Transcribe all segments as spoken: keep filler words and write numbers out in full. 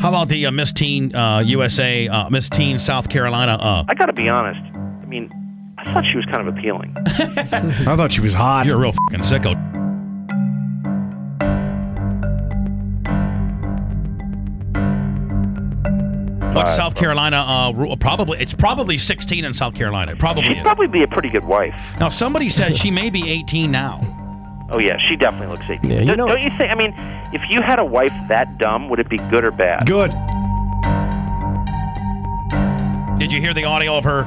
How about the uh, Miss Teen uh, U S A, uh, Miss Teen South Carolina? Uh, I got to be honest. I mean, I thought she was kind of appealing. I thought she was hot. You're a real fucking sicko. What's South Carolina? Uh, probably it's probably sixteen in South Carolina. It probably she'd is. probably be a pretty good wife. Now somebody said she may be eighteen now. Oh yeah, she definitely looks eighteen. Yeah, you know, don't you think? I mean, if you had a wife that dumb, would it be good or bad? Good. Did you hear the audio of her,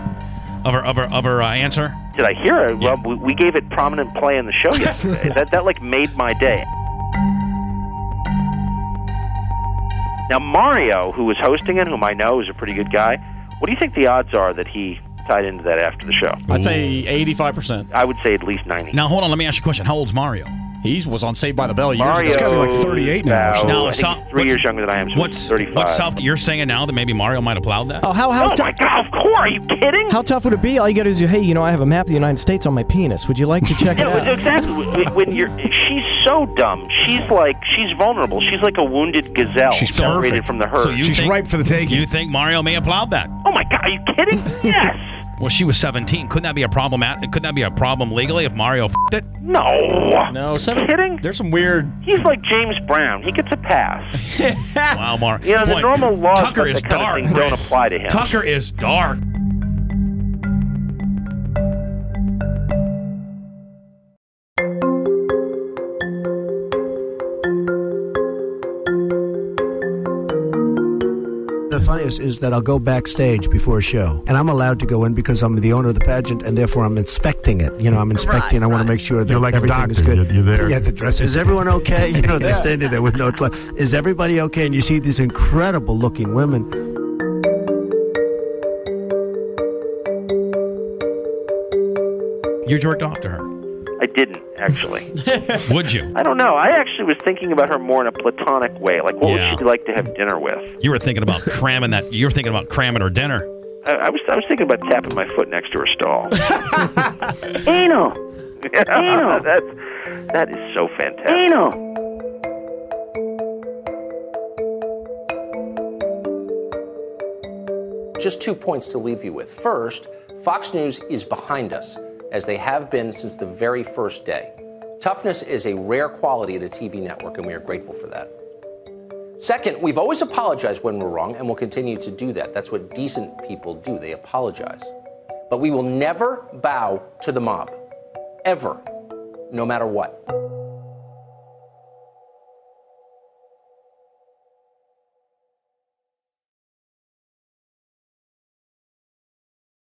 of her, of her, of her uh, answer? Did I hear it? Yeah. Well, we gave it prominent play in the show yesterday. that that like made my day. Now, Mario, who was hosting it, whom I know is a pretty good guy, what do you think the odds are that he tied into that after the show? I'd say eighty-five percent. I would say at least ninety. Now, hold on. Let me ask you a question. How old's Mario? He was on Saved by the Bell years ago. He's got to be like thirty-eight now. No, no, I think he's three years younger than I am, so what's, he's thirty-five. What's South, you're saying now that maybe Mario might have plowed that? Oh, how, how oh my God, of course. Are you kidding? How tough would it be? All you got to do is, hey, you know, I have a map of the United States on my penis. Would you like to check it out? Exactly. When you're, she's so dumb. She's like, she's vulnerable. She's like a wounded gazelle. She's separated from the herd. So you she's think, ripe for the taking. You think Mario may have plowed that? Oh, my God. Are you kidding? Yes. Well, she was seventeen. Couldn't that be a problem? Couldn't that be a problem legally if Mario f***ed it? No. No. Seven, kidding? There's some weird. He's like James Brown. He gets a pass. Wow, Mario. You know, boy, the normal laws Tucker is dark. Kind of don't apply to him. Tucker is dark. The funniest is that I'll go backstage before a show, and I'm allowed to go in because I'm the owner of the pageant, and therefore I'm inspecting it. You know, I'm inspecting. Right, I want right. to make sure that You're like everything a doctor. is good. You're, you're there. Yeah, the dress. Is everyone okay? You know, they're yeah. standing there with no clothes. Is everybody okay? And you see these incredible-looking women. You jerked off to her. I didn't, actually. Would you? I don't know. I actually was thinking about her more in a platonic way. Like, what yeah. would she like to have dinner with? You were thinking about cramming that. You were thinking about cramming her dinner. I, I was. I was thinking about tapping my foot next to her stall. Anal. Anal. That's. That is so fantastic. Anal. Just two points to leave you with. First, Fox News is behind us, as they have been since the very first day. Toughness is a rare quality at a T V network, and we are grateful for that. Second, we've always apologized when we're wrong, and we'll continue to do that. That's what decent people do. They apologize. But we will never bow to the mob, ever, no matter what.